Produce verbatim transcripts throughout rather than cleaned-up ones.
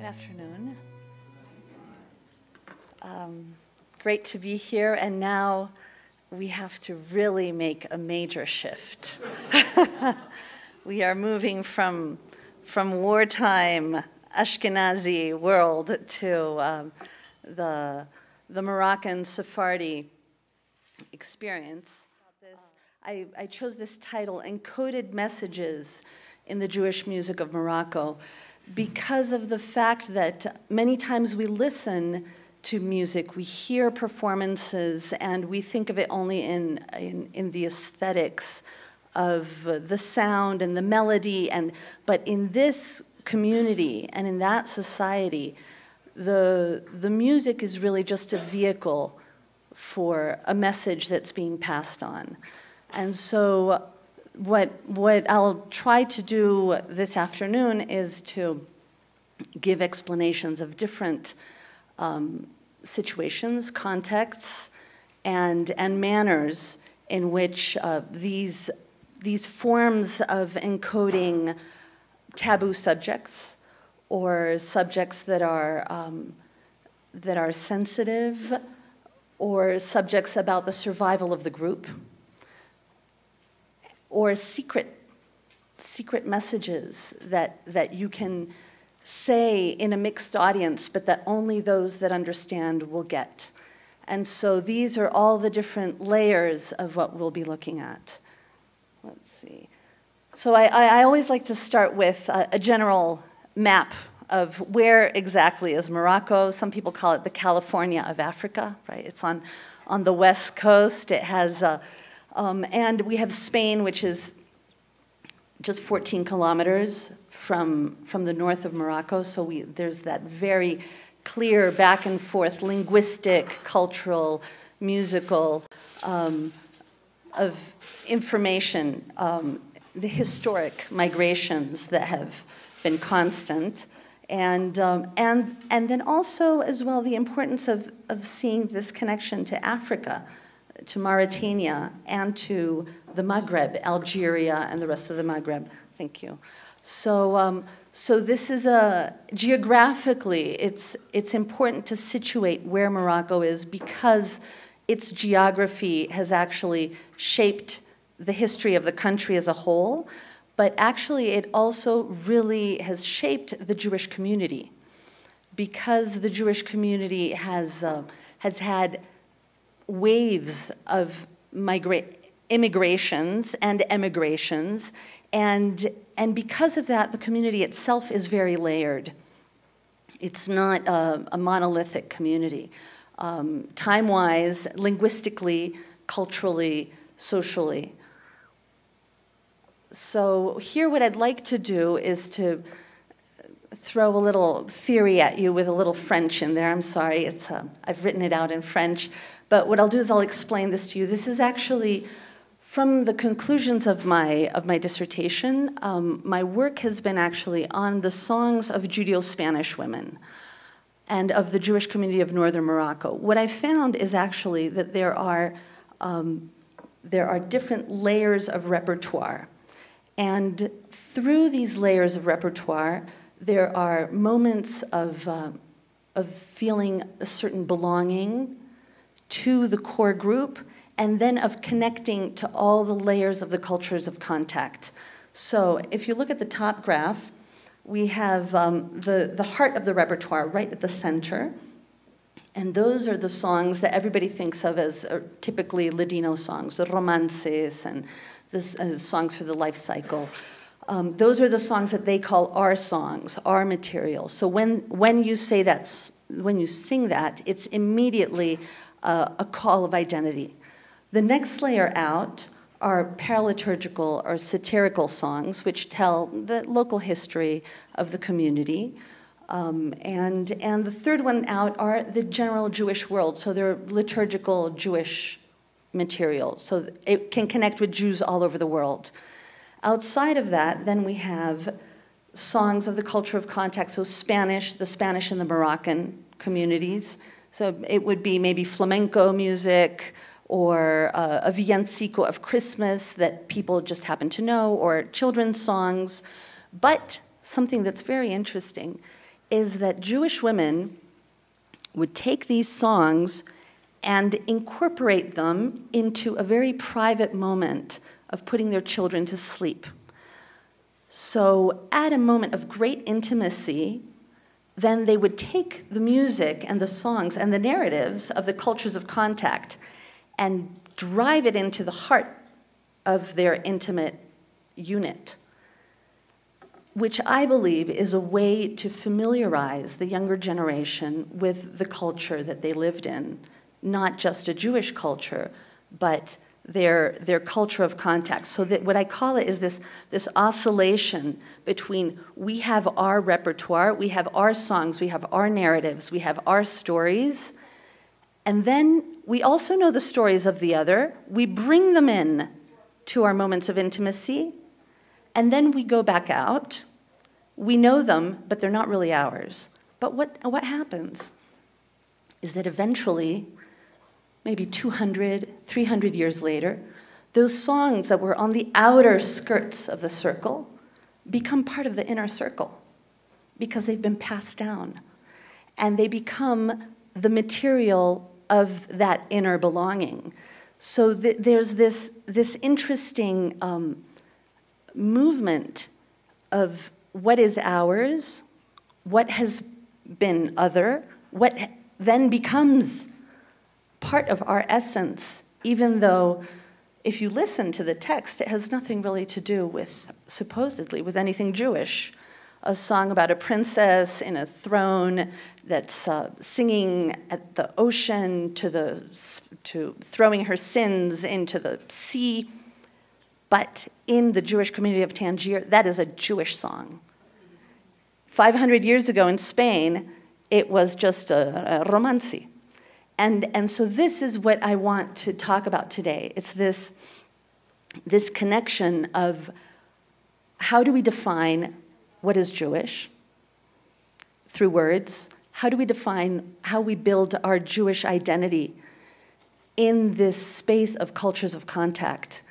Good afternoon. Um, great to be here, and now we have to really make a major shift. We are moving from, from wartime Ashkenazi world to um, the, the Moroccan Sephardi experience. I, I chose this title, Encoded Messages in the Jewish Music of Morocco, because of the fact that many times we listen to music, we hear performances, and we think of it only in, in, in the aesthetics of the sound and the melody, and but in this community and in that society, the, the music is really just a vehicle for a message that's being passed on. And so what, what I'll try to do this afternoon is to give explanations of different um, situations, contexts, and, and manners in which uh, these, these forms of encoding taboo subjects or subjects that are, um, that are sensitive or subjects about the survival of the group, or secret, secret messages that, that you can say in a mixed audience, but that only those that understand will get. And so these are all the different layers of what we'll be looking at. Let's see. So I, I always like to start with a, a general map of where exactly is Morocco. Some people call it the California of Africa, right? It's on, on the west coast. It has a, Um, and we have Spain, which is just fourteen kilometers from, from the north of Morocco, so we, there's that very clear back and forth linguistic, cultural, musical, um, of information, um, the historic migrations that have been constant, and, um, and, and then also as well the importance of, of seeing this connection to Africa, to Mauritania, and to the Maghreb, Algeria, and the rest of the Maghreb. Thank you. So, um, so this is a, geographically, it's, it's important to situate where Morocco is because its geography has actually shaped the history of the country as a whole, but actually it also really has shaped the Jewish community because the Jewish community has, uh, has had waves of migra immigrations and emigrations, and, and because of that, the community itself is very layered. It's not a, a monolithic community. Um, time-wise, linguistically, culturally, socially. So here what I'd like to do is to throw a little theory at you with a little French in there. I'm sorry, it's a, I've written it out in French. But what I'll do is I'll explain this to you. This is actually from the conclusions of my, of my dissertation. Um, my work has been actually on the songs of Judeo-Spanish women and of the Jewish community of northern Morocco. What I found is actually that there are, um, there are different layers of repertoire. And through these layers of repertoire, there are moments of, uh, of feeling a certain belonging to the core group, and then of connecting to all the layers of the cultures of contact. So if you look at the top graph, we have um, the, the heart of the repertoire right at the center, and those are the songs that everybody thinks of as uh, typically Ladino songs, the romances and the uh, songs for the life cycle. Um, those are the songs that they call our songs, our material. So when, when you say that, when you sing that, it's immediately Uh, a call of identity. The next layer out are paraliturgical or satirical songs which tell the local history of the community. Um, and, and the third one out are the general Jewish world, so they're liturgical Jewish material. So it can connect with Jews all over the world. Outside of that, then we have songs of the culture of contact, so Spanish, the Spanish and the Moroccan communities. So it would be maybe flamenco music or uh, a villancico of Christmas that people just happen to know, or children's songs. But something that's very interesting is that Jewish women would take these songs and incorporate them into a very private moment of putting their children to sleep. So at a moment of great intimacy, then they would take the music and the songs and the narratives of the cultures of contact and drive it into the heart of their intimate unit, which I believe is a way to familiarize the younger generation with the culture that they lived in, not just a Jewish culture, but their, their culture of contact. So that what I call it is this, this oscillation between we have our repertoire, we have our songs, we have our narratives, we have our stories, and then we also know the stories of the other. We bring them in to our moments of intimacy, and then we go back out. We know them, but they're not really ours. But what, what happens is that eventually, maybe two hundred, three hundred years later, those songs that were on the outer skirts of the circle become part of the inner circle because they've been passed down. And they become the material of that inner belonging. So th there's this, this interesting um, movement of what is ours, what has been other, what then becomes part of our essence, even though if you listen to the text, it has nothing really to do with, supposedly, with anything Jewish. A song about a princess in a throne that's uh, singing at the ocean to the, to throwing her sins into the sea. But in the Jewish community of Tangier, that is a Jewish song. five hundred years ago in Spain, it was just a, a romance. And, and so this is what I want to talk about today. It's this, this connection of how do we define what is Jewish through words? How do we define how we build our Jewish identity in this space of cultures of contact,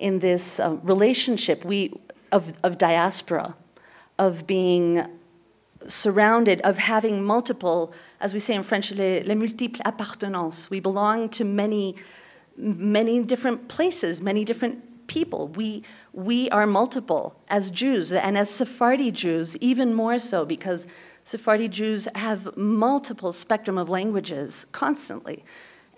in this uh, relationship we, of, of diaspora, of being surrounded, of having multiple, as we say in French, les, les multiples appartenances. We belong to many, many different places, many different people. We, we are multiple as Jews, and as Sephardi Jews, even more so, because Sephardi Jews have multiple spectrum of languages constantly,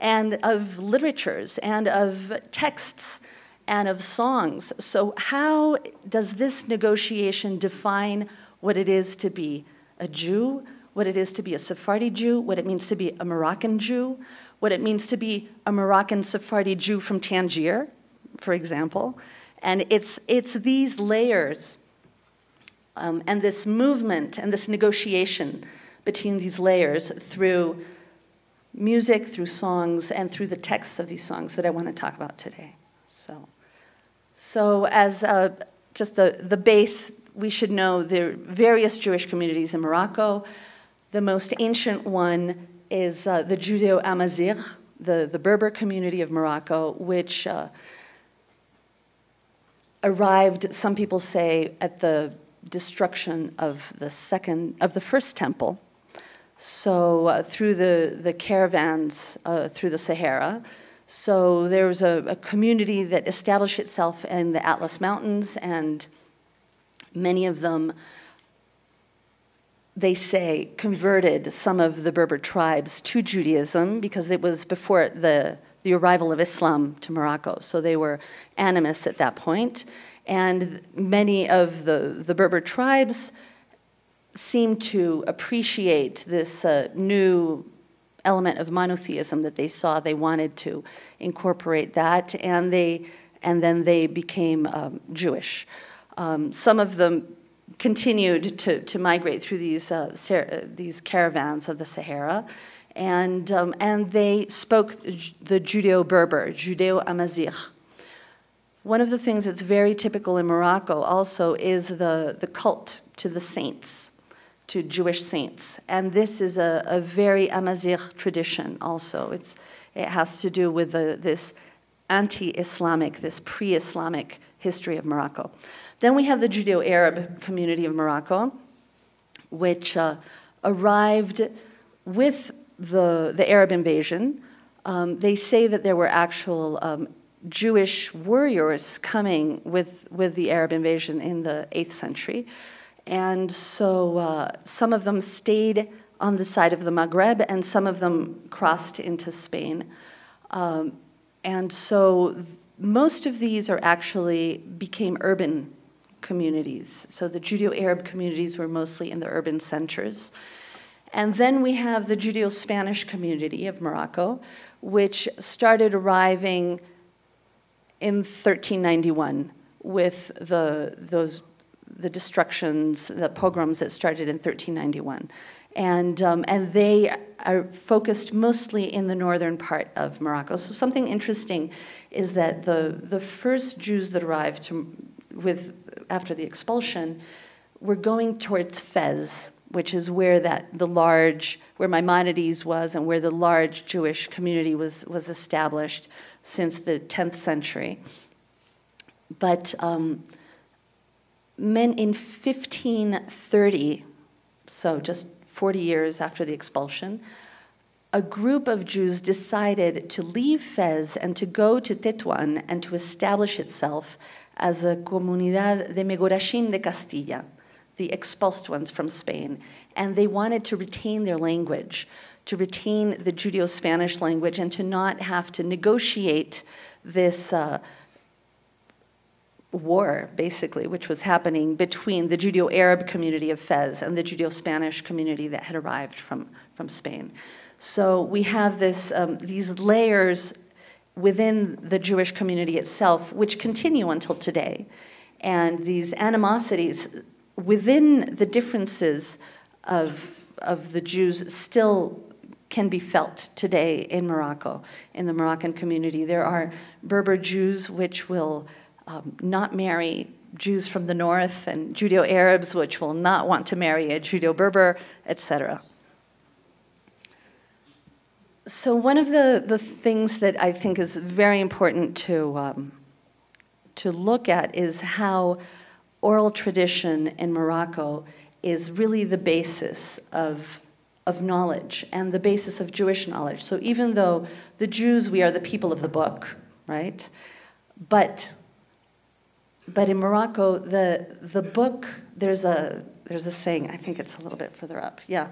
and of literatures, and of texts, and of songs. So how does this negotiation define what it is to be a Jew, what it is to be a Sephardi Jew, what it means to be a Moroccan Jew, what it means to be a Moroccan Sephardi Jew from Tangier, for example. And it's, it's these layers um, and this movement and this negotiation between these layers through music, through songs, and through the texts of these songs that I want to talk about today. So, so as uh, just the, the base, we should know there are various Jewish communities in Morocco. The most ancient one is uh, the Judeo-Amazigh, the, the Berber community of Morocco, which uh, arrived, some people say, at the destruction of the, second, of the first temple. So uh, through the, the caravans uh, through the Sahara. So there was a, a community that established itself in the Atlas Mountains, and many of them, they say, converted some of the Berber tribes to Judaism because it was before the, the arrival of Islam to Morocco. So they were animists at that point. And many of the, the Berber tribes seemed to appreciate this uh, new element of monotheism that they saw. They wanted to incorporate that, and, they, and then they became um, Jewish. Um, some of them continued to, to migrate through these, uh, these caravans of the Sahara, and, um, and they spoke the Judeo-Berber, Judeo-Amazigh. One of the things that's very typical in Morocco also is the, the cult to the saints, to Jewish saints. And this is a, a very Amazigh tradition also. It's, it has to do with the, this anti-Islamic, this pre-Islamic history of Morocco. Then we have the Judeo-Arab community of Morocco, which uh, arrived with the, the Arab invasion. Um, they say that there were actual um, Jewish warriors coming with, with the Arab invasion in the eighth century. And so uh, some of them stayed on the side of the Maghreb, and some of them crossed into Spain. Um, and so most of these are actually became urban communities. So the Judeo-Arab communities were mostly in the urban centers. And then we have the Judeo-Spanish community of Morocco, which started arriving in thirteen ninety-one with the, those, the destructions, the pogroms that started in thirteen ninety-one. And, um, and they are focused mostly in the northern part of Morocco. So something interesting is that the, the first Jews that arrived to, with, after the expulsion were going towards Fez, which is where that, the large, where Maimonides was and where the large Jewish community was, was established since the tenth century. But um, men in fifteen thirty, so just forty years after the expulsion, a group of Jews decided to leave Fez and to go to Tetuan and to establish itself as a comunidad de Megorashim de Castilla, the expulsed ones from Spain. And they wanted to retain their language, to retain the Judeo-Spanish language, and to not have to negotiate this uh, war, basically, which was happening between the Judeo-Arab community of Fez and the Judeo-Spanish community that had arrived from, from Spain. So we have this, um, these layers within the Jewish community itself, which continue until today. And these animosities within the differences of, of the Jews still can be felt today in Morocco, in the Moroccan community. There are Berber Jews which will Um, not marry Jews from the north, and Judeo-Arabs which will not want to marry a Judeo-Berber, et cetera. So one of the, the things that I think is very important to, um, to look at is how oral tradition in Morocco is really the basis of, of knowledge and the basis of Jewish knowledge. So even though the Jews, we are the people of the book, right? But But in Morocco, the, the book, there's a, there's a saying, I think it's a little bit further up. Yeah,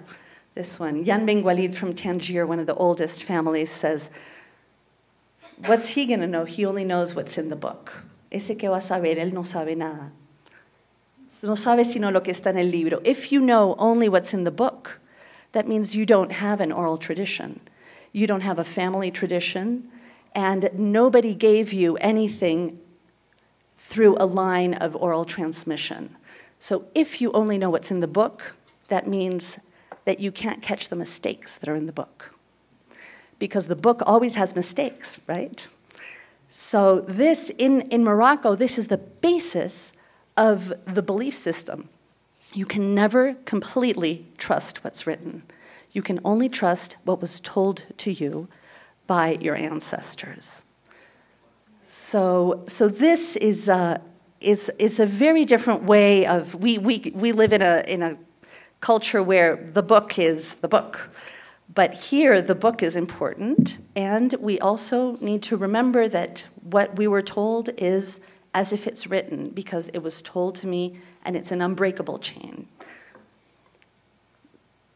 this one. Yan Mengualid from Tangier, one of the oldest families, says, what's he going to know? He only knows what's in the book. Ese que va a saber, él no sabe nada. No sabe sino lo que está en el libro. If you know only what's in the book, that means you don't have an oral tradition. You don't have a family tradition, and nobody gave you anything through a line of oral transmission. So if you only know what's in the book, that means that you can't catch the mistakes that are in the book, because the book always has mistakes, right? So this, in, in Morocco, this is the basis of the belief system. You can never completely trust what's written. You can only trust what was told to you by your ancestors. So, so this is a, is, is a very different way of, we, we, we live in a, in a culture where the book is the book. But here, the book is important, and we also need to remember that what we were told is as if it's written, because it was told to me, and it's an unbreakable chain.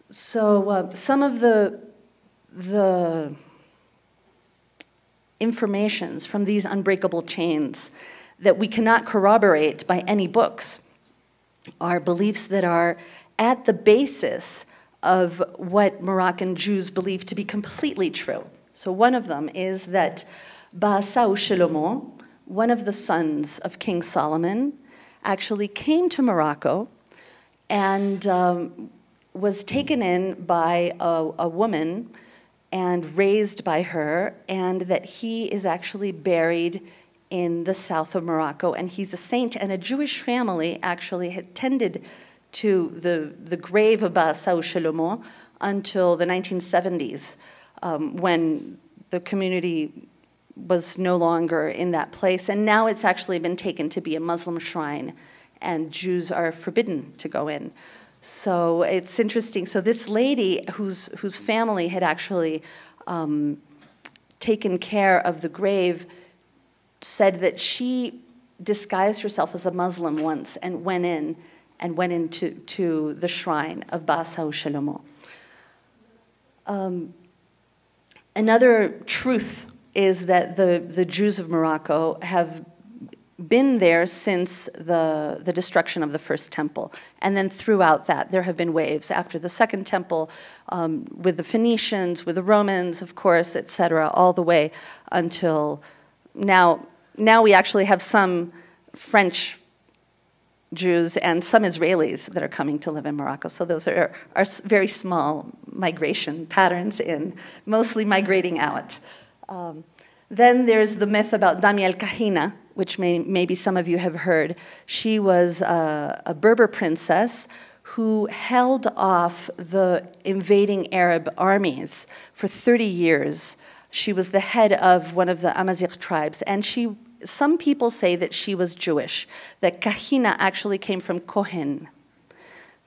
So uh, some of the, the informations from these unbreakable chains that we cannot corroborate by any books are beliefs that are at the basis of what Moroccan Jews believe to be completely true. So one of them is that Ba'asa Ushelomo, one of the sons of King Solomon, actually came to Morocco and um, was taken in by a, a woman and raised by her, and that he is actually buried in the south of Morocco, and he's a saint, and a Jewish family actually had tended to the, the grave of Ba'asa Ushelomo until the nineteen seventies, um, when the community was no longer in that place, and now it's actually been taken to be a Muslim shrine, and Jews are forbidden to go in. So it's interesting. So this lady whose, whose family had actually um, taken care of the grave said that she disguised herself as a Muslim once and went in and went into to the shrine of Ba'asa Ushelomo. Um, another truth is that the, the Jews of Morocco have been there since the, the destruction of the first temple. And then throughout that, there have been waves after the second temple um, with the Phoenicians, with the Romans, of course, et cetera, all the way until now. Now we actually have some French Jews and some Israelis that are coming to live in Morocco. So those are, are very small migration patterns in, mostly migrating out. Um, then there's the myth about Damiel Kahina, which may, maybe some of you have heard. She was a, a Berber princess who held off the invading Arab armies for thirty years. She was the head of one of the Amazigh tribes, and she some people say that she was Jewish, that Kahina actually came from Kohen,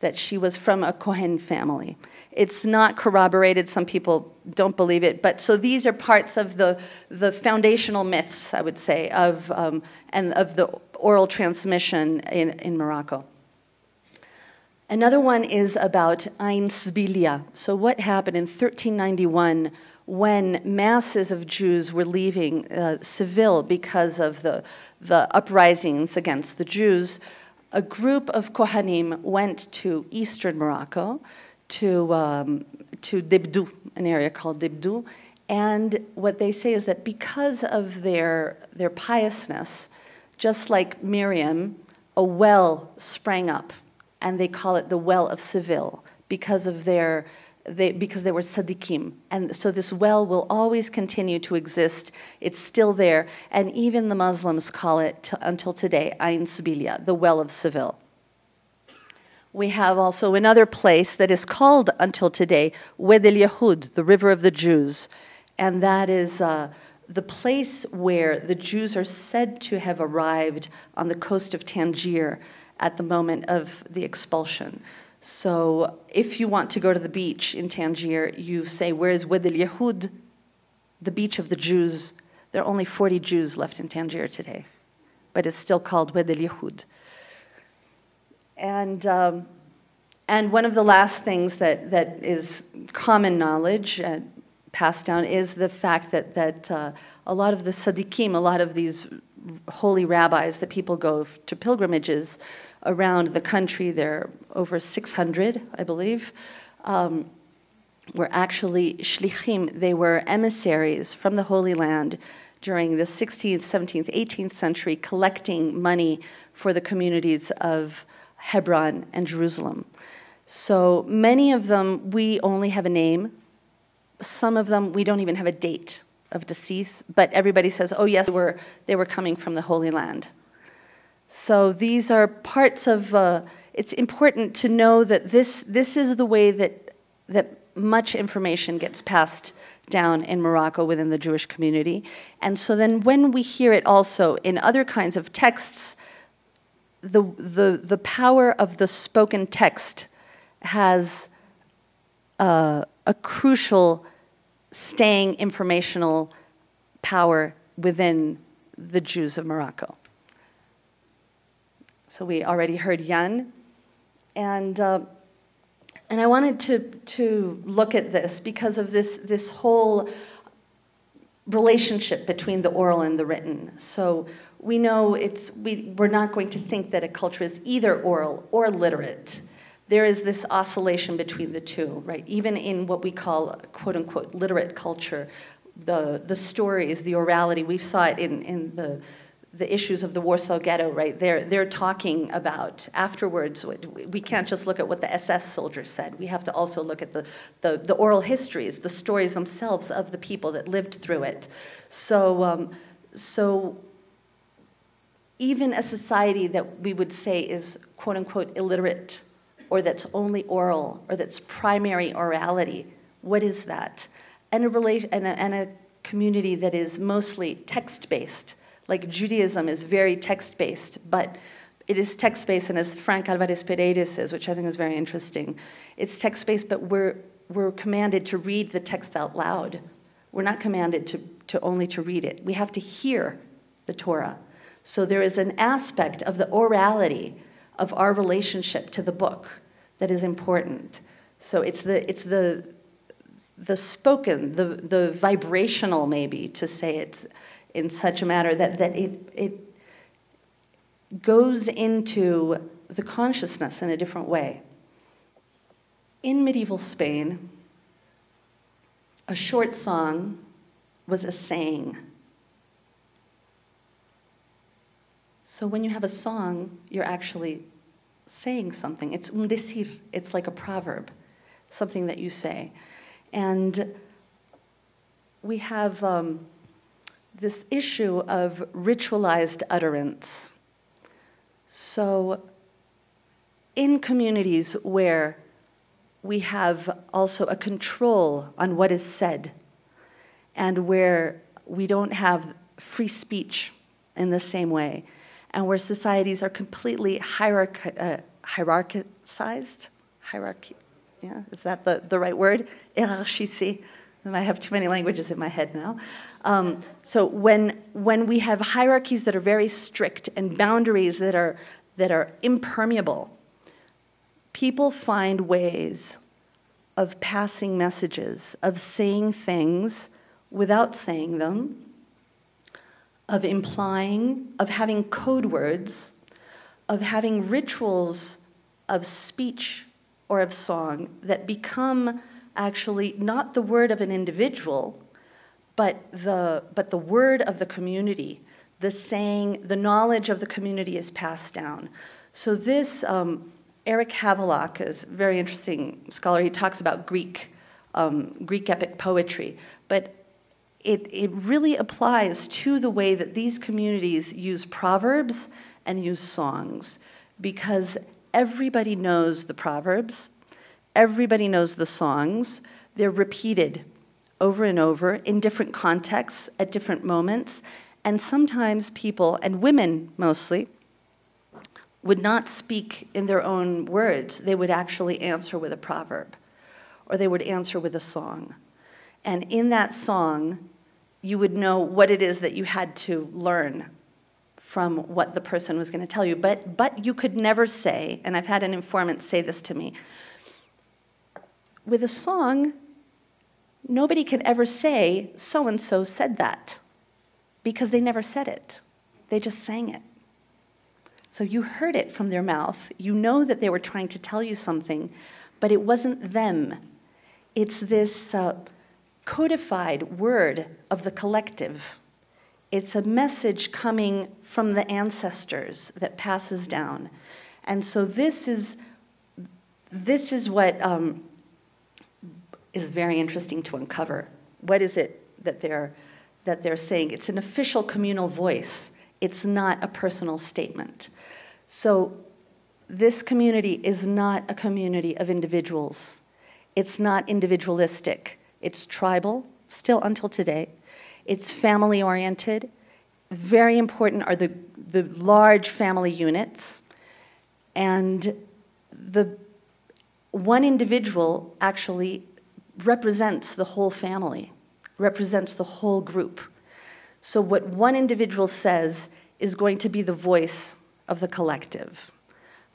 that she was from a Kohen family. It's not corroborated. Some people don't believe it. But so these are parts of the, the foundational myths, I would say, of, um, and of the oral transmission in, in Morocco. Another one is about Ein Sbilia. So what happened in thirteen ninety-one when masses of Jews were leaving uh, Seville because of the, the uprisings against the Jews? A group of Kohanim went to eastern Morocco, to, um, to Dibdou, an area called Dibdou, and what they say is that because of their, their piousness, just like Miriam, a well sprang up, and they call it the well of Seville, because of their They, because they were tzaddikim. And so this well will always continue to exist. It's still there. And even the Muslims call it, to, until today, Ein Sbilia, the well of Seville. We have also another place that is called, until today, Wad el-Yehud, the river of the Jews. And that is uh, the place where the Jews are said to have arrived on the coast of Tangier at the moment of the expulsion. So if you want to go to the beach in Tangier, you say, where is Wad el-Yehud, the beach of the Jews? There are only forty Jews left in Tangier today, but it's still called Wad el-Yehud. And, um, and one of the last things that, that is common knowledge and passed down is the fact that, that uh, a lot of the tzaddikim, a lot of these holy rabbis that people go to pilgrimages around the country, there are over six hundred, I believe, um, were actually shlichim. They were emissaries from the Holy Land during the sixteenth, seventeenth, eighteenth century, collecting money for the communities of Hebron and Jerusalem. So many of them, we only have a name. Some of them, we don't even have a date of decease, but everybody says, oh yes, they were, they were coming from the Holy Land. So these are parts of, uh, it's important to know that this, this is the way that, that much information gets passed down in Morocco within the Jewish community. And so then when we hear it also in other kinds of texts, the, the, the power of the spoken text has uh, a crucial staying informational power within the Jews of Morocco. So we already heard Yan, and uh, and I wanted to to look at this because of this this whole relationship between the oral and the written. So we know it's we we're not going to think that a culture is either oral or literate. There is this oscillation between the two, right? Even in what we call quote unquote literate culture, the the stories, the orality, we saw it in in the. the issues of the Warsaw Ghetto, right? They're, they're talking about afterwards. We can't just look at what the S S soldiers said. We have to also look at the, the, the oral histories, the stories themselves of the people that lived through it. So, um, so even a society that we would say is quote unquote illiterate, or that's only oral, or that's primary orality, what is that? And a, relation, and a, and a community that is mostly text-based. Like Judaism is very text-based, but It is text-based, and as Frank Alvarez Pereira says, which I think is very interesting, it's text-based, but we're, we're commanded to read the text out loud. We're not commanded to, to only to read it. We have to hear the Torah. So there is an aspect of the orality of our relationship to the book that is important. So it's the, it's the, the spoken, the, the vibrational, maybe, to say it in such a manner that, that it, it goes into the consciousness in a different way. In medieval Spain, a short song was a saying. So when you have a song, you're actually saying something. It's un decir, it's like a proverb, something that you say. And we have um, this issue of ritualized utterance. So in communities where we have also a control on what is said and where we don't have free speech in the same way, and where societies are completely hierarch uh, hierarchized, hierarchy, yeah, is that the, the right word? Hierarchized. I have too many languages in my head now. Um, so when, when we have hierarchies that are very strict and boundaries that are, that are impermeable, people find ways of passing messages, of saying things without saying them, of implying, of having code words, of having rituals of speech or of song that become actually not the word of an individual, but the, but the word of the community, the saying, the knowledge of the community is passed down. So this, um, Eric Havelock is a very interesting scholar. He talks about Greek, um, Greek epic poetry, but it, it really applies to the way that these communities use proverbs and use songs, because everybody knows the proverbs. Everybody knows the songs. They're repeated over and over in different contexts, at different moments. And sometimes people, and women mostly, would not speak in their own words. They would actually answer with a proverb, or they would answer with a song. And in that song, you would know what it is that you had to learn from what the person was going to tell you. But, but you could never say, and I've had an informant say this to me, with a song, nobody can ever say, so-and-so said that, because they never said it. They just sang it. So you heard it from their mouth. You know that they were trying to tell you something, but it wasn't them. It's this uh, codified word of the collective. It's a message coming from the ancestors that passes down. And so this is, this is what... Um, is very interesting to uncover. What is it that they're, that they're saying? It's an official communal voice. It's not a personal statement. So this community is not a community of individuals. It's not individualistic. It's tribal, still until today. It's family-oriented. Very important are the, the large family units. And the one individual actually represents the whole family, represents the whole group. So what one individual says is going to be the voice of the collective,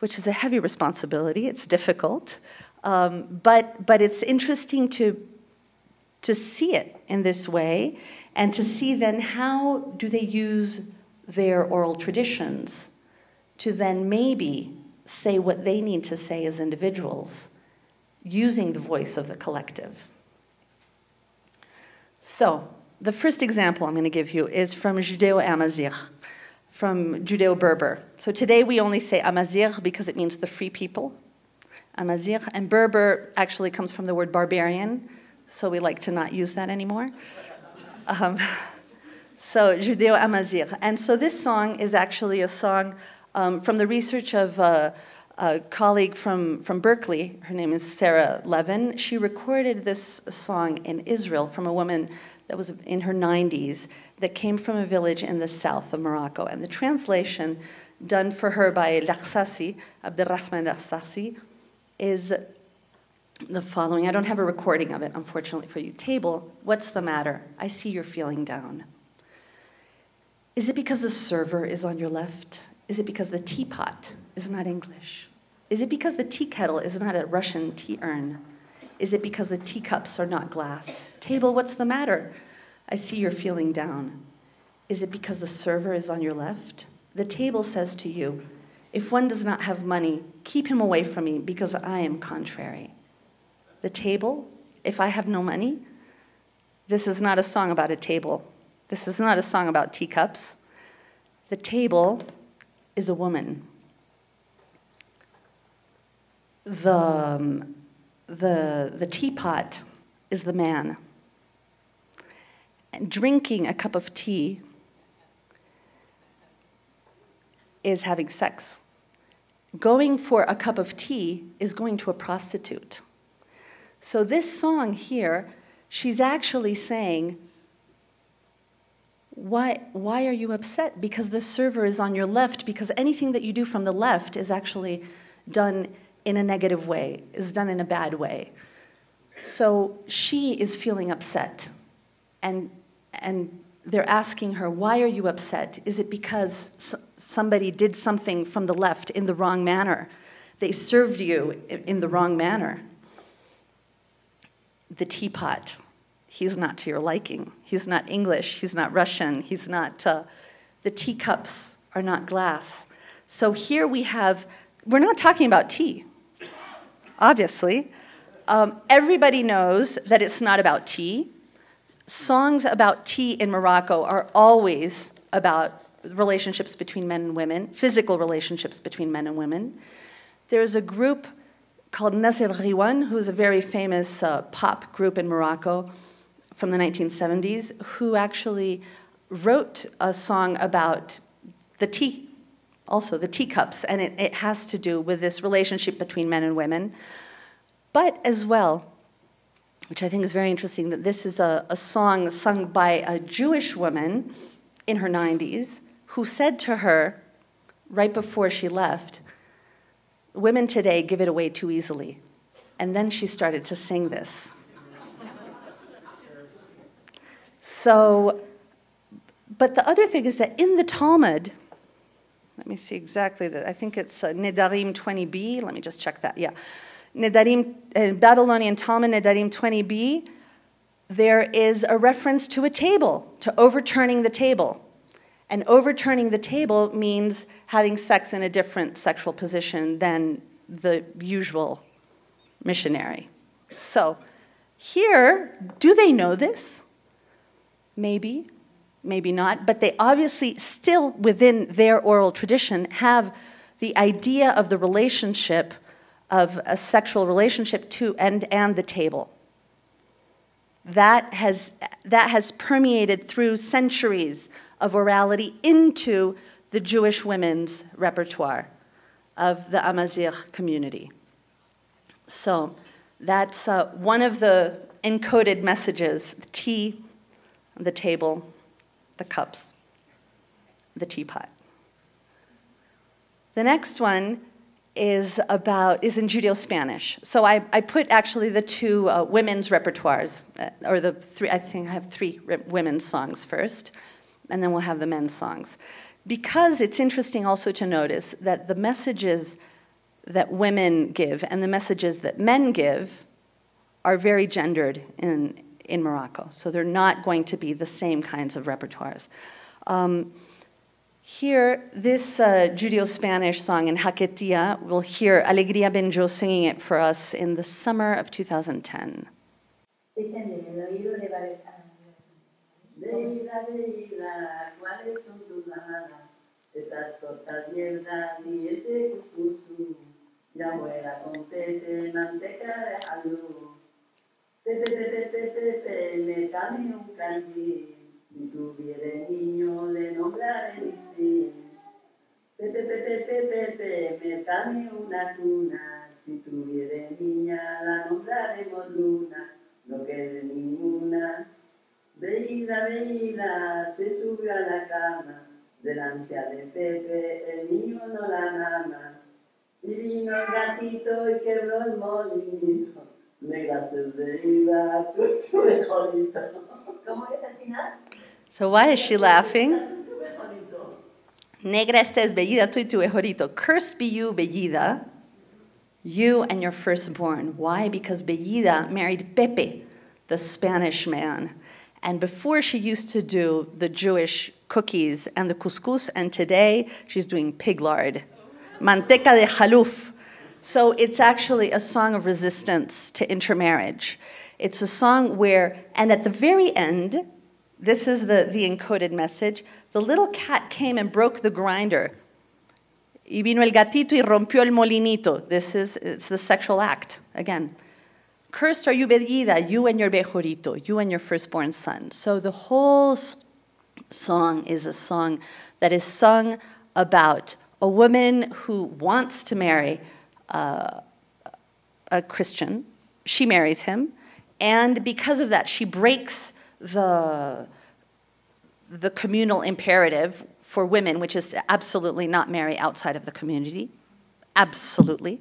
which is a heavy responsibility. It's difficult, um, but, but it's interesting to, to see it in this way, and to see then how do they use their oral traditions to then maybe say what they need to say as individuals, using the voice of the collective. So the first example I'm going to give you is from Judeo-Amazigh, from Judeo-Berber. So today we only say Amazigh because it means the free people, Amazigh, and Berber actually comes from the word barbarian, so we like to not use that anymore. Um, so Judeo-Amazigh. And so this song is actually a song um, from the research of uh, a colleague from, from Berkeley, her name is Sarah Levin. She recorded this song in Israel from a woman that was in her nineties that came from a village in the south of Morocco. And the translation done for her by Laksasi, Abdel Rahman Laksasi, is the following. I don't have a recording of it, unfortunately, for you. Table, what's the matter? I see you're feeling down. Is it because the server is on your left? Is it because the teapot is not English? Is it because the tea kettle is not a Russian tea urn? Is it because the teacups are not glass? Table, what's the matter? I see you're feeling down. Is it because the server is on your left? The table says to you, if one does not have money, keep him away from me because I am contrary. The table, if I have no money? This is not a song about a table. This is not a song about teacups. The table is a woman. The, um, the, the teapot is the man. And drinking a cup of tea is having sex. Going for a cup of tea is going to a prostitute. So this song here, she's actually saying, Why, why are you upset? Because the server is on your left, because anything that you do from the left is actually done in a negative way, is done in a bad way. So she is feeling upset. And, and they're asking her, why are you upset? Is it because somebody did something from the left in the wrong manner? They served you in the wrong manner. The teapot. He's not to your liking. He's not English. He's not Russian. He's not, uh, the teacups are not glass. So here we have, we're not talking about tea, obviously. Um, everybody knows that it's not about tea. Songs about tea in Morocco are always about relationships between men and women, physical relationships between men and women. There's a group called Nass El Ghiwane, who's a very famous uh, pop group in Morocco, from the nineteen seventies, who actually wrote a song about the tea, also the teacups, and it, it has to do with this relationship between men and women. But as well, which I think is very interesting, that this is a, a song sung by a Jewish woman in her nineties who said to her right before she left, women today give it away too easily. And then she started to sing this. So, but the other thing is that in the Talmud, let me see exactly that. I think it's uh, Nedarim twenty b. Let me just check that. Yeah, Nedarim, uh, Babylonian Talmud Nedarim twenty b. There is a reference to a table, to overturning the table, and overturning the table means having sex in a different sexual position than the usual missionary. So, here, do they know this? Maybe, maybe not, but they obviously still, within their oral tradition, have the idea of the relationship, of a sexual relationship to and, and the table. That has, that has permeated through centuries of orality into the Jewish women's repertoire of the Amazigh community. So that's uh, one of the encoded messages, the tea, the table, the cups, the teapot. The next one is about, is in Judeo-Spanish. So I, I put actually the two uh, women's repertoires, uh, or the three, I think I have three women's songs first, and then we'll have the men's songs. Because it's interesting also to notice that the messages that women give and the messages that men give are very gendered in, in Morocco. So they're not going to be the same kinds of repertoires. Um, here, this uh, Judeo-Spanish song in Haketia, we'll hear Alegría Benjo singing it for us in the summer of two thousand ten. Te, te, te, te, te, te, me dame un candil, si tuviere niño le nombraré Misil. Te, te, te, te, te, te, te, me dame una cuna, si tuviere niña la nombraremos Luna, no quede ninguna. Veída, veída, se subió a la cama, delante del Pepe, el niño no la mama. Y vino el gatito y quebró el molinito. Negatos deriva, tu mejorito. ¿Cómo es al final? So why is she laughing? Negra estés, bellida tú y tu bejorito. Cursed be you, bellida, you and your firstborn. Why? Because bellida married Pepe, the Spanish man. And before she used to do the Jewish cookies and the couscous, and today she's doing pig lard. Manteca de haluf. So it's actually a song of resistance to intermarriage. It's a song where, and at the very end, this is the, the encoded message. The little cat came and broke the grinder. Y vino el gatito y rompió el molinito. This is, it's the sexual act, again. Cursed are you, Bellida, you and your bejorito, you and your firstborn son. So the whole song is a song that is sung about a woman who wants to marry uh, a Christian. She marries him, and because of that, she breaks the, the communal imperative for women, which is to absolutely not marry outside of the community, absolutely.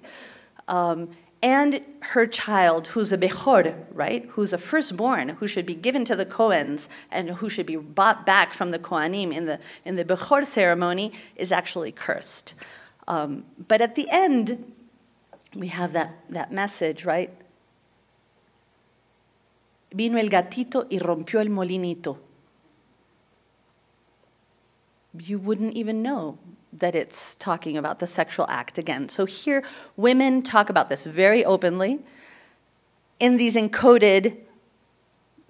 Um, and her child, who's a Bechor, right, who's a firstborn, who should be given to the Kohens and who should be bought back from the Kohanim in the, in the Bechor ceremony, is actually cursed. Um, but at the end, we have that, that message, right? Vino el gatito y rompió el molinito. You wouldn't even know that it's talking about the sexual act again. So here, women talk about this very openly in these encoded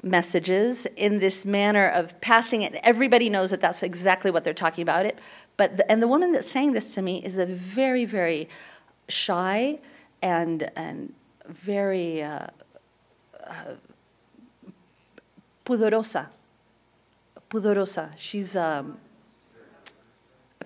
messages, in this manner of passing it. Everybody knows that that's exactly what they're talking about it. But the, and the woman that's saying this to me is a very, very shy and, and very uh, uh, pudorosa, pudorosa. She's... Um,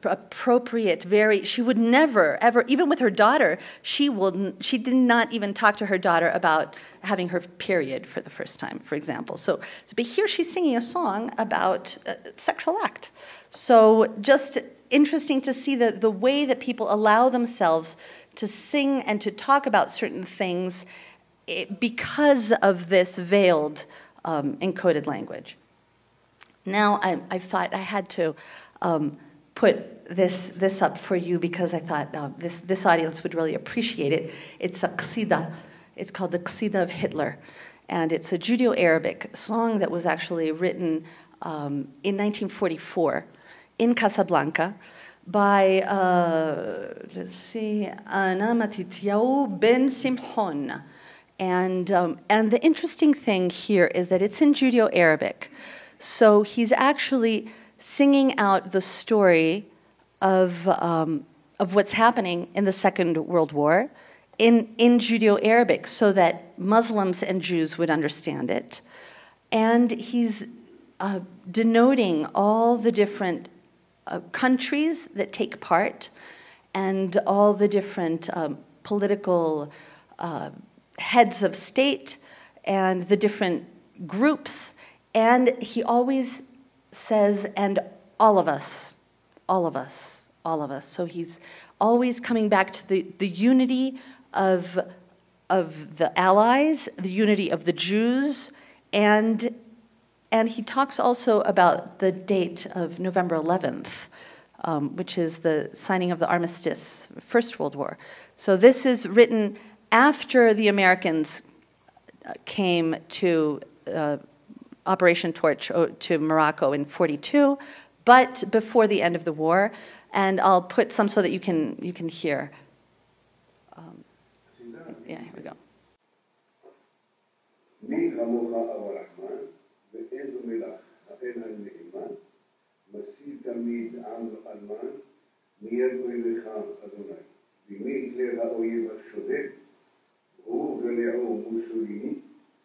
appropriate, very, she would never, ever, even with her daughter, she will, she did not even talk to her daughter about having her period for the first time, for example. So, but here she's singing a song about uh, sexual act. So just interesting to see the, the way that people allow themselves to sing and to talk about certain things because of this veiled um, encoded language. Now I, I thought I had to... Um, put this, this up for you because I thought uh, this, this audience would really appreciate it. It's a Qasida. It's called the Qasida of Hitler. And it's a Judeo-Arabic song that was actually written um, in nineteen forty-four in Casablanca by, uh, let's see, Anamatit Yaoub Ben Simhon. And, um, and the interesting thing here is that it's in Judeo-Arabic. So he's actually singing out the story of, um, of what's happening in the Second World War in, in Judeo-Arabic so that Muslims and Jews would understand it. And he's uh, denoting all the different uh, countries that take part and all the different um, political uh, heads of state and the different groups. And he always says, and all of us, all of us, all of us. So he's always coming back to the, the unity of, of the allies, the unity of the Jews, and, and he talks also about the date of November eleventh, um, which is the signing of the armistice, First World War. So this is written after the Americans came to uh, Operation Torch to Morocco in forty-two, but before the end of the war. And I'll put some so that you can, you can hear. Um, yeah,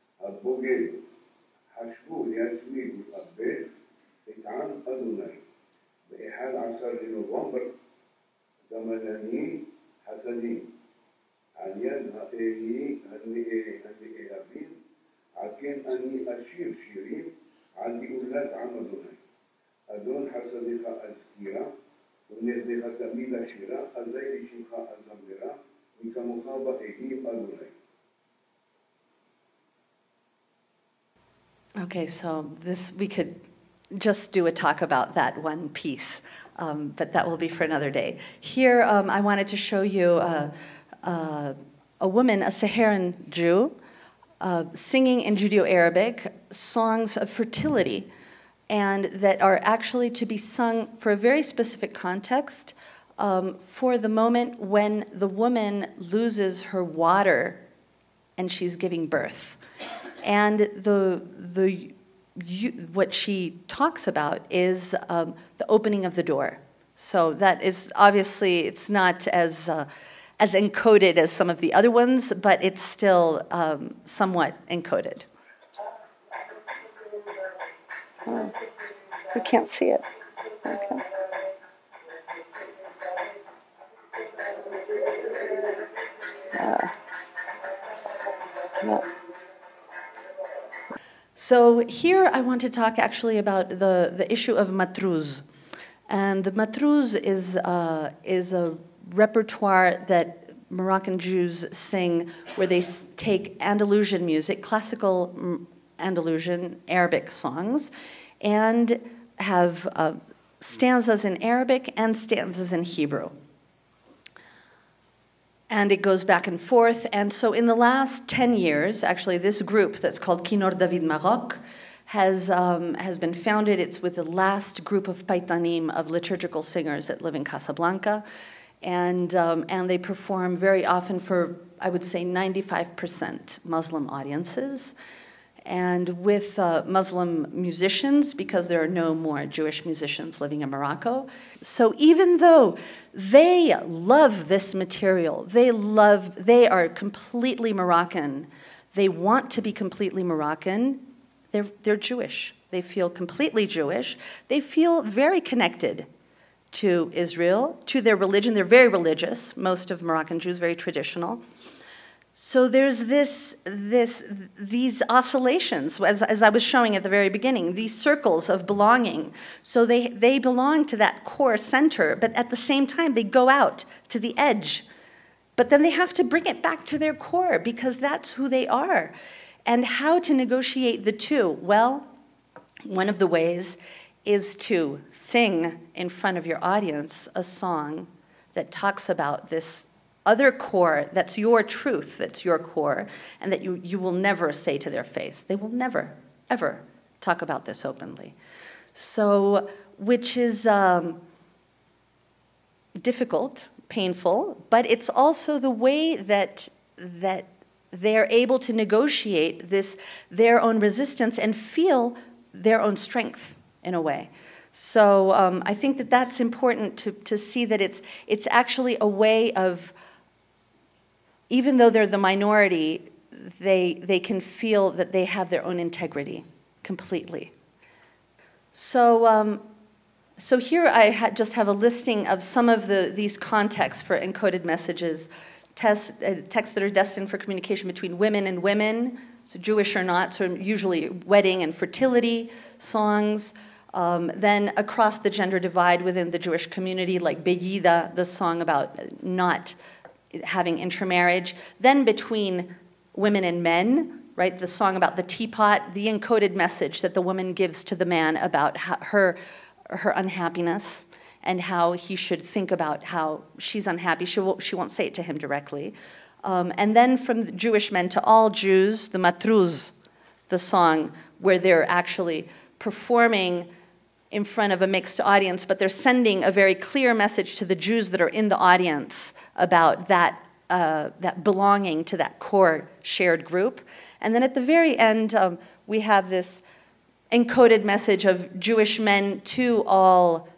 here we go. حشبو ياسمين الأبيض إتعام أدوناي بإحال عشر نوفمبر ثمانين حسنين عليان هائلي هنئي هنئي أبين عكين أني أشير شيرين عندي أولاد عم أدوناي أدون حسنيخة أذكيرا השירה, עלי לשמך הזמרה, וכמוך באיים אדוני. Okay, so this, we could just do a talk about that one piece, um, but that will be for another day. Here, um, I wanted to show you uh, uh, a woman, a Saharan Jew, uh, singing in Judeo-Arabic songs of fertility, and that are actually to be sung for a very specific context, um, for the moment when the woman loses her water and she's giving birth. And the, the, you, what she talks about is um, the opening of the door. So that is obviously, it's not as, uh, as encoded as some of the other ones, but it's still um, somewhat encoded. Oh, we can't see it. Okay. Uh, no. So here I want to talk actually about the, the issue of matruz. And the matruz is, uh, is a repertoire that Moroccan Jews sing where they take Andalusian music, classical Andalusian Arabic songs, and have uh, stanzas in Arabic and stanzas in Hebrew. And it goes back and forth. And so in the last ten years, actually, this group that's called Kinor David Maroc has, um, has been founded. It's with the last group of Paitanim, of liturgical singers that live in Casablanca. And, um, and they perform very often for, I would say, ninety-five percent Muslim audiences. And with uh, Muslim musicians, because there are no more Jewish musicians living in Morocco. So even though they love this material, they love, they are completely Moroccan, they want to be completely Moroccan, they're, they're Jewish. They feel completely Jewish. They feel very connected to Israel, to their religion. They're very religious, most of Moroccan Jews, very traditional. So there's this, this, these oscillations, as, as I was showing at the very beginning, these circles of belonging. So they, they belong to that core center, but at the same time, they go out to the edge. But then they have to bring it back to their core, because that's who they are. And how to negotiate the two? Well, one of the ways is to sing in front of your audience a song that talks about this other core, that's your truth, that's your core, and that you, you will never say to their face. They will never, ever talk about this openly. So, which is um, difficult, painful, but it's also the way that, that they're able to negotiate this, their own resistance, and feel their own strength in a way. So um, I think that that's important to, to see that it's, it's actually a way of, even though they're the minority, they, they can feel that they have their own integrity completely. So, um, so here I ha just have a listing of some of the, these contexts for encoded messages, text, uh, texts that are destined for communication between women and women, so Jewish or not, so usually wedding and fertility songs. Um, then across the gender divide within the Jewish community, like Begida, the song about not having intermarriage. Then between women and men, right, the song about the teapot, the encoded message that the woman gives to the man about her, her unhappiness and how he should think about how she's unhappy. She won't, she won't say it to him directly. Um, and then from the Jewish men to all Jews, the matruz, the song where they're actually performing in front of a mixed audience, but they're sending a very clear message to the Jews that are in the audience about that, uh, that belonging to that core shared group. And then at the very end, um, we have this encoded message of Jewish men to all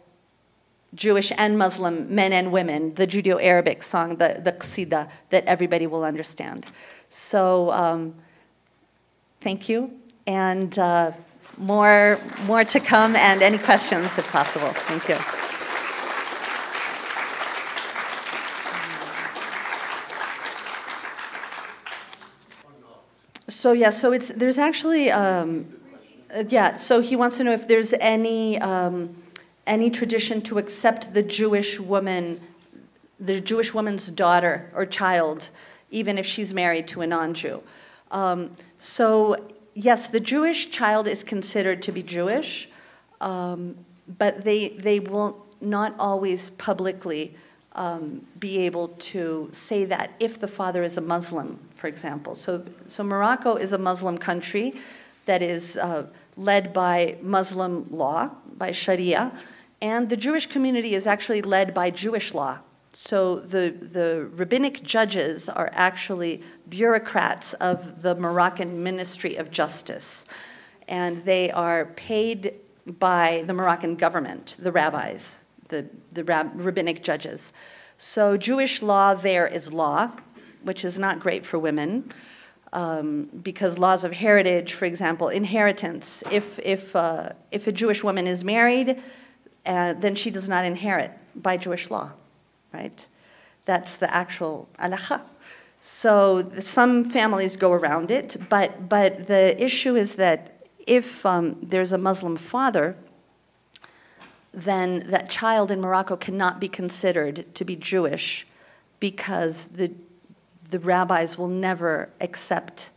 Jewish and Muslim men and women, the Judeo-Arabic song, the, the Qasida, that everybody will understand. So um, thank you, and uh, More, more to come, and any questions if possible. Thank you. So yeah, so it's there's actually um, uh, yeah. So he wants to know if there's any um, any tradition to accept the Jewish woman the Jewish woman's daughter or child, even if she's married to a non-Jew. Um, so yes, the Jewish child is considered to be Jewish, um, but they, they will not always publicly um, be able to say that if the father is a Muslim, for example. So, so Morocco is a Muslim country that is uh, led by Muslim law, by Sharia, and the Jewish community is actually led by Jewish law. So the, the rabbinic judges are actually bureaucrats of the Moroccan Ministry of Justice, and they are paid by the Moroccan government, the rabbis, the, the rab rabbinic judges. So Jewish law there is law, which is not great for women, um, because laws of heritage, for example, inheritance. If, if, uh, if a Jewish woman is married, uh, then she does not inherit by Jewish law. Right? That's the actual alakha. So the, some families go around it, but, but the issue is that if um, there's a Muslim father, then that child in Morocco cannot be considered to be Jewish because the, the rabbis will never accept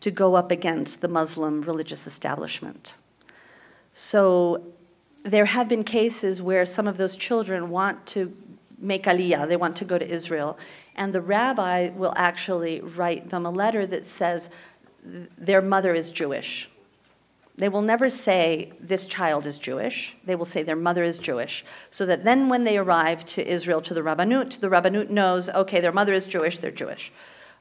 to go up against the Muslim religious establishment. So there have been cases where some of those children want to make aliyah, they want to go to Israel, and the rabbi will actually write them a letter that says their mother is Jewish. They will never say this child is Jewish, they will say their mother is Jewish, so that then when they arrive to Israel, to the Rabbanut, the Rabbanut knows, okay, their mother is Jewish, they're Jewish.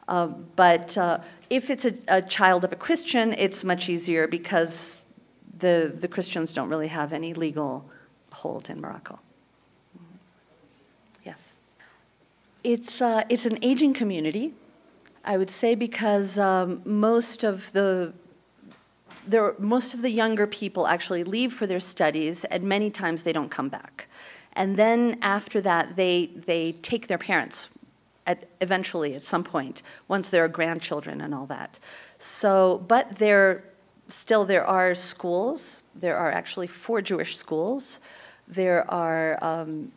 Uh, but uh, if it's a, a child of a Christian, it's much easier because the, the Christians don't really have any legal hold in Morocco. It's, uh, it's an aging community, I would say, because um, most of the there, most of the younger people actually leave for their studies, and many times they don't come back. And then after that, they they take their parents, at eventually at some point, once there are grandchildren and all that. So, but there still there are schools. There are actually four Jewish schools. There are um,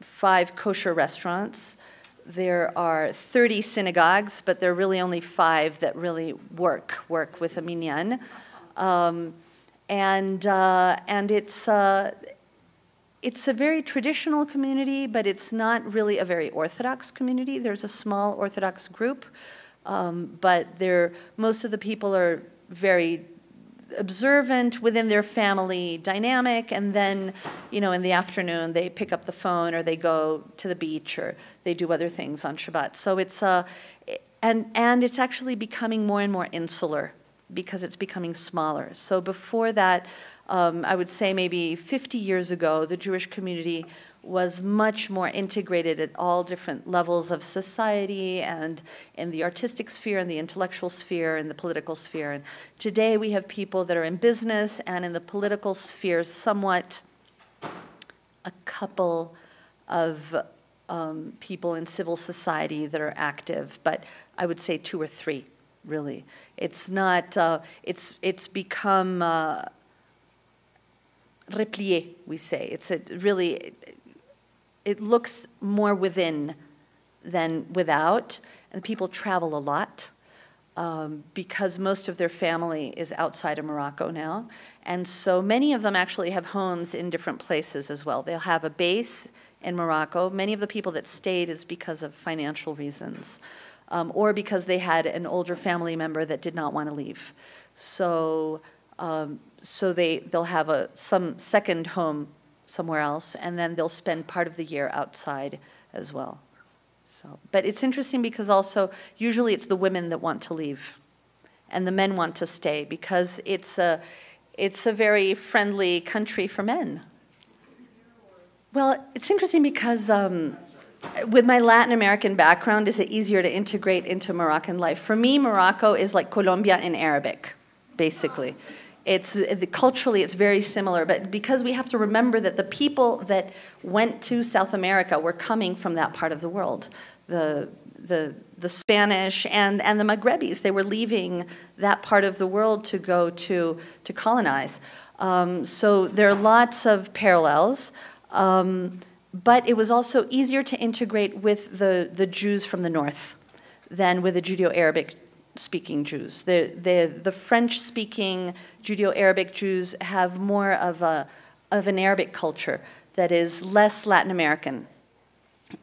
five kosher restaurants. There are thirty synagogues, but there are really only five that really work, work with a minyan. Um, and uh, and it's, uh, it's a very traditional community, but it's not really a very Orthodox community. There's a small Orthodox group, um, but they're, most of the people are very observant within their family dynamic, and then, you know, in the afternoon they pick up the phone or they go to the beach or they do other things on Shabbat. So it's, uh, and, and it's actually becoming more and more insular because it's becoming smaller. So before that, um, I would say maybe fifty years ago, the Jewish community was much more integrated at all different levels of society and in the artistic sphere and the intellectual sphere and the political sphere. And today we have people that are in business and in the political sphere, somewhat a couple of um, people in civil society that are active, but I would say two or three, really. It's not, uh, it's, it's become uh, replié, we say. It's a really, it looks more within than without, and people travel a lot um, because most of their family is outside of Morocco now, and so many of them actually have homes in different places as well. They'll have a base in Morocco. Many of the people that stayed is because of financial reasons, um, or because they had an older family member that did not want to leave. So, um, so they, they'll have a, some second home somewhere else, and then they'll spend part of the year outside as well. So, but it's interesting because also usually it's the women that want to leave and the men want to stay because it's a, it's a very friendly country for men. Well, it's interesting because um, with my Latin American background, is it easier to integrate into Moroccan life? For me, Morocco is like Colombia in Arabic, basically. It's, culturally, it's very similar, but because we have to remember that the people that went to South America were coming from that part of the world. The, the, the Spanish and, and the Maghrebis, they were leaving that part of the world to go to, to colonize. Um, so there are lots of parallels, um, but it was also easier to integrate with the, the Jews from the north than with the Judeo-Arabic speaking Jews. The, the, the French-speaking Judeo-Arabic Jews have more of, a, of an Arabic culture that is less Latin American.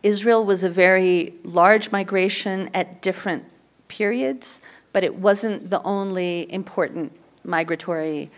Israel was a very large migration at different periods, but it wasn't the only important migratory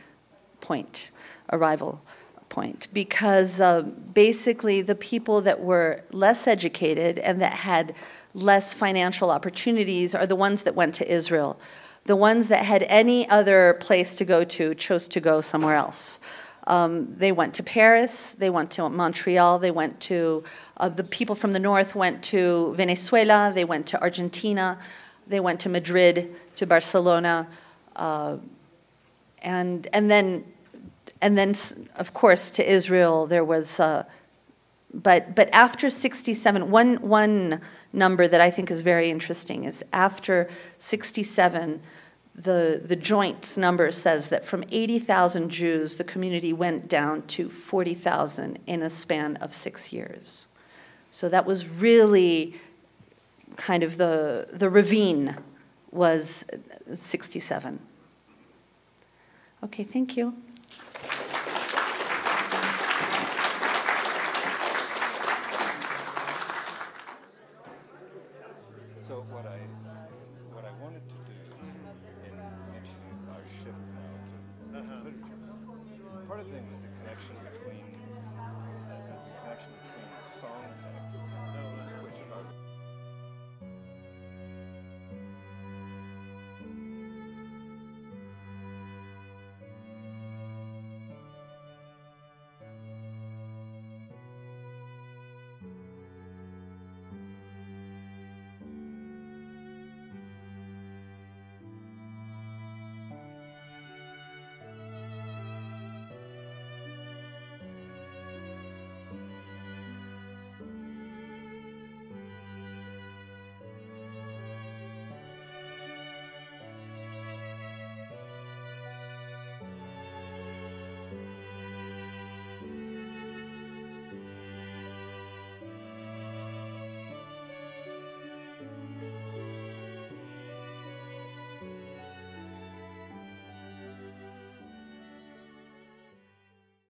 point, arrival point, because uh, basically the people that were less educated and that had less financial opportunities are the ones that went to Israel. The ones that had any other place to go to chose to go somewhere else. Um, they went to Paris, they went to Montreal, they went to, uh, the people from the north went to Venezuela, they went to Argentina, they went to Madrid, to Barcelona, uh, and, and, then, and then, of course, to Israel there was... Uh, But, but after sixty-seven, one, one number that I think is very interesting is after sixty-seven, the, the joint number says that from eighty thousand Jews, the community went down to forty thousand in a span of six years. So that was really kind of the, the ravine was sixty-seven. Okay, thank you.